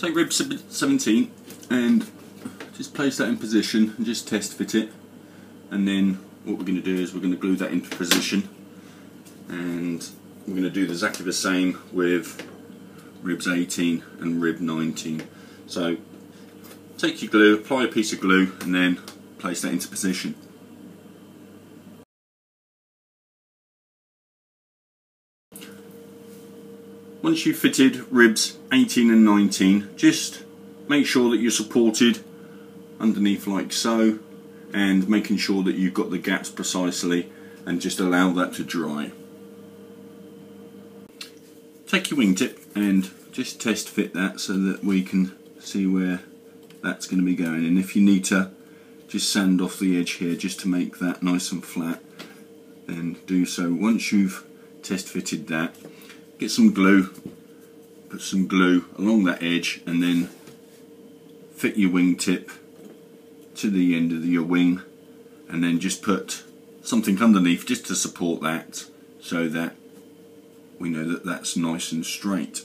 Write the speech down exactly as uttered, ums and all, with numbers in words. Take rib seventeen and just place that in position and just test fit it, and then what we're going to do is we're going to glue that into position, and we're going to do exactly the same with ribs eighteen and rib nineteen. So take your glue, apply a piece of glue, and then place that into position. Once you've fitted ribs eighteen and nineteen, just make sure that you're supported underneath like so, and making sure that you've got the gaps precisely, and just allow that to dry. Take your wingtip and just test fit that so that we can see where that's going to be going, and if you need to just sand off the edge here just to make that nice and flat, then do so. Once you've test fitted that, get some glue, put some glue along that edge, and then fit your wingtip to the end of your wing, and then just put something underneath just to support that so that we know that that's nice and straight.